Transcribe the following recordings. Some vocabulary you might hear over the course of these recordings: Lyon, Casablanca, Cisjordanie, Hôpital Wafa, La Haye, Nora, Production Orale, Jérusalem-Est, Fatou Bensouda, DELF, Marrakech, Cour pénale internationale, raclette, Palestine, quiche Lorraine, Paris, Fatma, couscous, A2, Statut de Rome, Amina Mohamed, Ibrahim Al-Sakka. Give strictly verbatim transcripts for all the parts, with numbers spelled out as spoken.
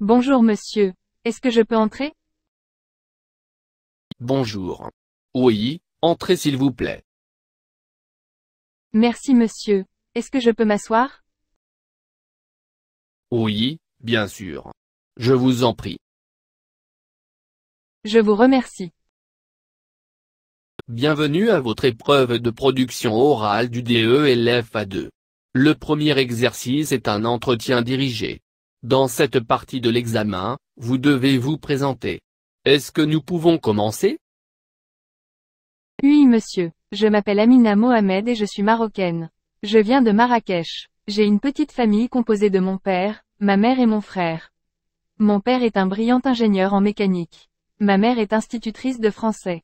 Bonjour monsieur, est-ce que je peux entrer? Bonjour. Oui, entrez s'il vous plaît. Merci monsieur, est-ce que je peux m'asseoir? Oui, bien sûr. Je vous en prie. Je vous remercie. Bienvenue à votre épreuve de production orale du D E L F A deux. Le premier exercice est un entretien dirigé. Dans cette partie de l'examen, vous devez vous présenter. Est-ce que nous pouvons commencer? Oui monsieur, je m'appelle Amina Mohamed et je suis marocaine. Je viens de Marrakech. J'ai une petite famille composée de mon père, ma mère et mon frère. Mon père est un brillant ingénieur en mécanique. Ma mère est institutrice de français.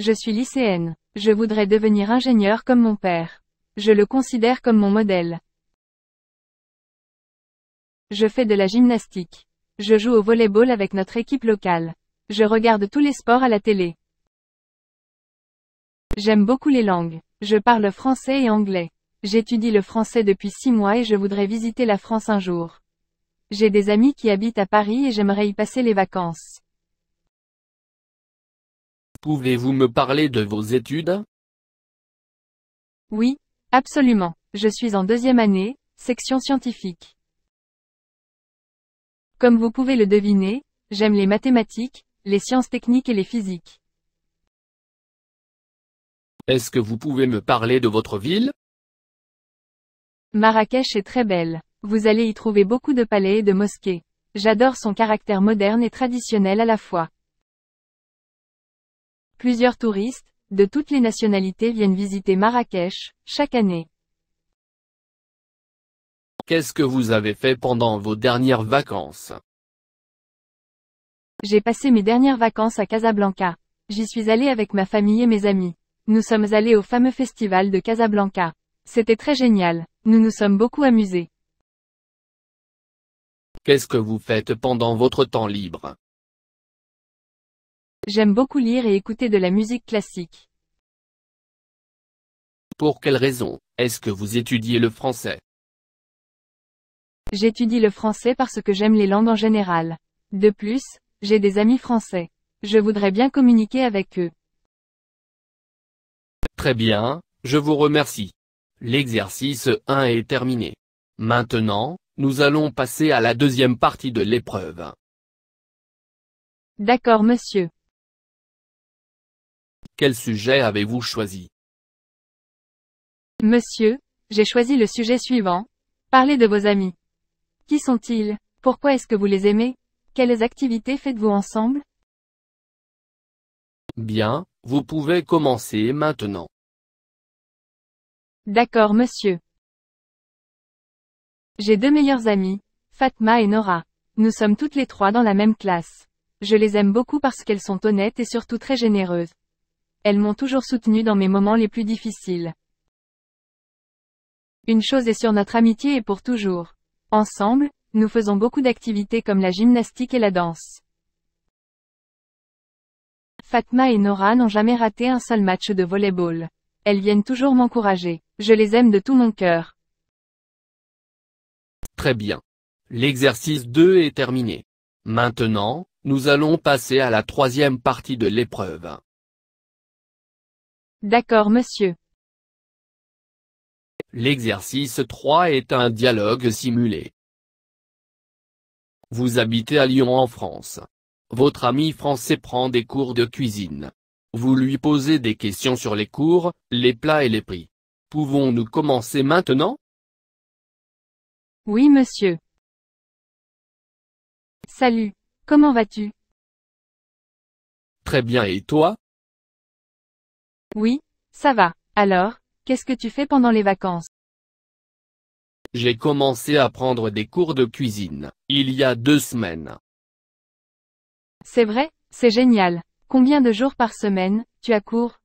Je suis lycéenne. Je voudrais devenir ingénieur comme mon père. Je le considère comme mon modèle. Je fais de la gymnastique. Je joue au volleyball avec notre équipe locale. Je regarde tous les sports à la télé. J'aime beaucoup les langues. Je parle français et anglais. J'étudie le français depuis six mois et je voudrais visiter la France un jour. J'ai des amis qui habitent à Paris et j'aimerais y passer les vacances. Pouvez-vous me parler de vos études? Oui, absolument. Je suis en deuxième année, section scientifique. Comme vous pouvez le deviner, j'aime les mathématiques, les sciences techniques et les physiques. Est-ce que vous pouvez me parler de votre ville? Marrakech est très belle. Vous allez y trouver beaucoup de palais et de mosquées. J'adore son caractère moderne et traditionnel à la fois. Plusieurs touristes, de toutes les nationalités viennent visiter Marrakech, chaque année. Qu'est-ce que vous avez fait pendant vos dernières vacances? J'ai passé mes dernières vacances à Casablanca. J'y suis allée avec ma famille et mes amis. Nous sommes allés au fameux festival de Casablanca. C'était très génial, nous nous sommes beaucoup amusés. Qu'est-ce que vous faites pendant votre temps libre? J'aime beaucoup lire et écouter de la musique classique. Pour quelle raison, est-ce que vous étudiez le français? J'étudie le français parce que j'aime les langues en général. De plus, j'ai des amis français. Je voudrais bien communiquer avec eux. Très bien, je vous remercie. L'exercice un est terminé. Maintenant, nous allons passer à la deuxième partie de l'épreuve. D'accord, monsieur. Quel sujet avez-vous choisi? Monsieur, j'ai choisi le sujet suivant. Parlez de vos amis. Qui sont-ils? Pourquoi est-ce que vous les aimez? Quelles activités faites-vous ensemble? Bien, vous pouvez commencer maintenant. D'accord, monsieur. J'ai deux meilleures amies, Fatma et Nora. Nous sommes toutes les trois dans la même classe. Je les aime beaucoup parce qu'elles sont honnêtes et surtout très généreuses. Elles m'ont toujours soutenue dans mes moments les plus difficiles. Une chose est sûre, notre amitié est pour toujours. Ensemble, nous faisons beaucoup d'activités comme la gymnastique et la danse. Fatma et Nora n'ont jamais raté un seul match de volleyball. Elles viennent toujours m'encourager. Je les aime de tout mon cœur. Très bien. L'exercice deux est terminé. Maintenant, nous allons passer à la troisième partie de l'épreuve. D'accord, monsieur. L'exercice trois est un dialogue simulé. Vous habitez à Lyon en France. Votre ami français prend des cours de cuisine. Vous lui posez des questions sur les cours, les plats et les prix. Pouvons-nous commencer maintenant? Oui, monsieur. Salut, comment vas-tu? Très bien, et toi? Oui, ça va. Alors, qu'est-ce que tu fais pendant les vacances? J'ai commencé à prendre des cours de cuisine, il y a deux semaines. C'est vrai, c'est génial. Combien de jours par semaine, tu as cours?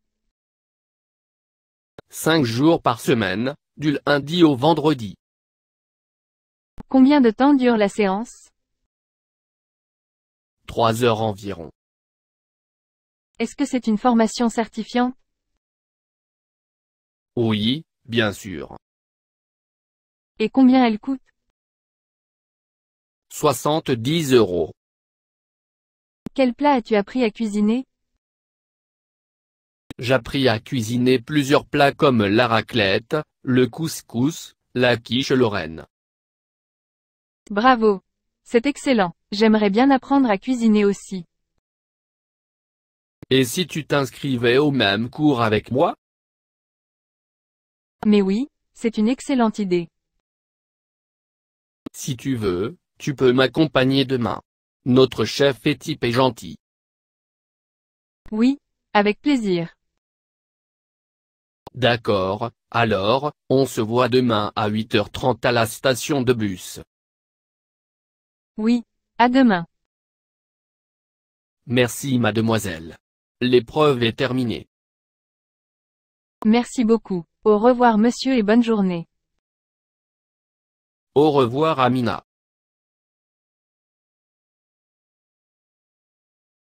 Cinq jours par semaine, du lundi au vendredi. Combien de temps dure la séance? Trois heures environ. Est-ce que c'est une formation certifiante? Oui, bien sûr. Et combien elle coûte? soixante-dix euros. Quel plat as-tu appris à cuisiner? J'appris à cuisiner plusieurs plats comme la raclette, le couscous, la quiche Lorraine. Bravo! C'est excellent, j'aimerais bien apprendre à cuisiner aussi. Et si tu t'inscrivais au même cours avec moi? Mais oui, c'est une excellente idée. Si tu veux, tu peux m'accompagner demain. Notre chef est type et gentil. Oui, avec plaisir. D'accord, alors, on se voit demain à huit heures trente à la station de bus. Oui, à demain. Merci mademoiselle. L'épreuve est terminée. Merci beaucoup. Au revoir monsieur et bonne journée. Au revoir Amina.